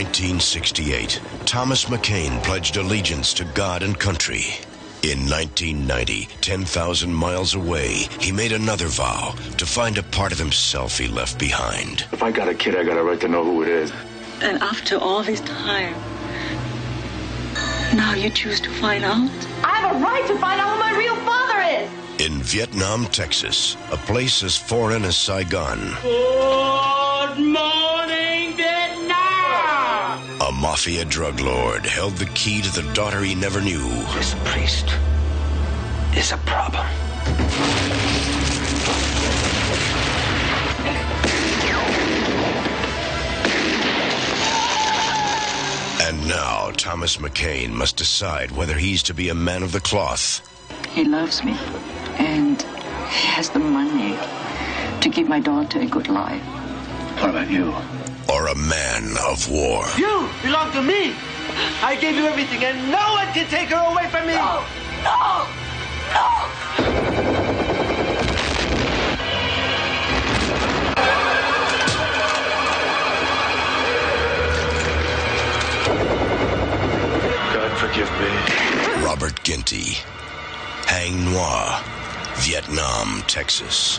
1968, Thomas McCain pledged allegiance to God and country. In 1990, 10,000 miles away, he made another vow to find a part of himself he left behind. If I got a kid, I got a right to know who it is. And after all this time, now you choose to find out? I have a right to find out who my real father is! In Vietnam, Texas, a place as foreign as Saigon. Good morning, Vietnam! A mafia drug lord held the key to the daughter he never knew. This priest is a problem. And now Thomas McCain must decide whether he's to be a man of the cloth. He loves me, and he has the money to give my daughter a good life. What about you? Or a man of war. You belong to me. I gave you everything, and no one can take her away from me. No, no, no. Forgive me. Robert Ginty, Haing Ngor, Vietnam, Texas.